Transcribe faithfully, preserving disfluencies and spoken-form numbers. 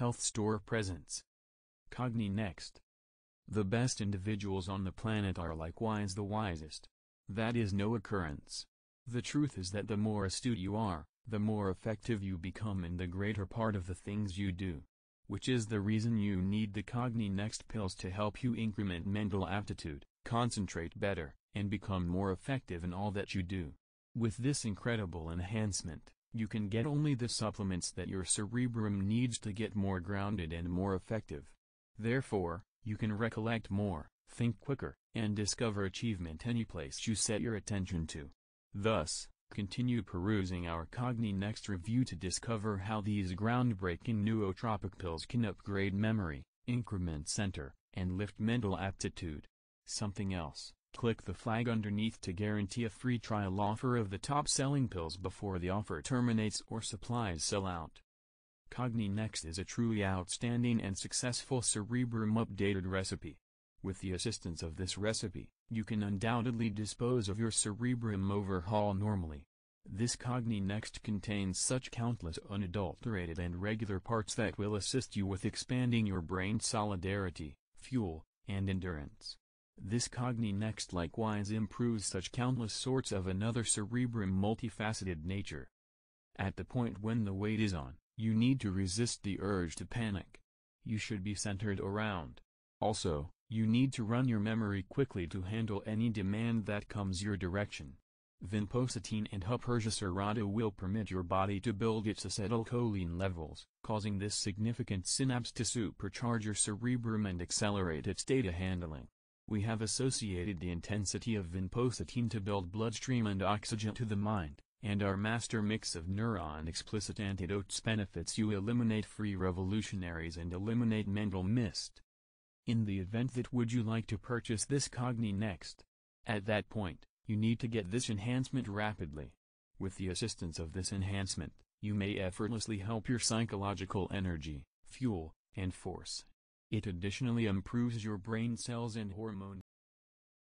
health store presence. Cogni Next. The best individuals on the planet are likewise the wisest. That is no occurrence. The truth is that the more astute you are, the more effective you become in the greater part of the things you do. Which is the reason you need the Cogni Next pills to help you increment mental aptitude, concentrate better, and become more effective in all that you do. With this incredible enhancement, you can get only the supplements that your cerebrum needs to get more grounded and more effective. Therefore, you can recollect more, think quicker, and discover achievement any place you set your attention to. Thus, continue perusing our Cogni Next review to discover how these groundbreaking nootropic pills can upgrade memory, increment center, and lift mental aptitude. Something else, click the flag underneath to guarantee a free trial offer of the top-selling pills before the offer terminates or supplies sell out. Cogni Next is a truly outstanding and successful cerebrum updated recipe. With the assistance of this recipe, you can undoubtedly dispose of your cerebrum overhaul normally. This Cogni Next contains such countless unadulterated and regular parts that will assist you with expanding your brain solidarity, fuel, and endurance. This Cogni Next likewise improves such countless sorts of another cerebrum multifaceted nature. At the point when the weight is on, you need to resist the urge to panic. You should be centered around. Also, you need to run your memory quickly to handle any demand that comes your direction. Vinpocetine and Huperzine Serrata will permit your body to build its acetylcholine levels, causing this significant synapse to supercharge your cerebrum and accelerate its data handling. We have associated the intensity of vinpocetine to build bloodstream and oxygen to the mind, and our master mix of neuron-explicit antidotes benefits you eliminate free revolutionaries and eliminate mental mist. In the event that would you like to purchase this Cogni Next? At that point, you need to get this enhancement rapidly. With the assistance of this enhancement, you may effortlessly help your psychological energy, fuel, and force. It additionally improves your brain cells and hormones.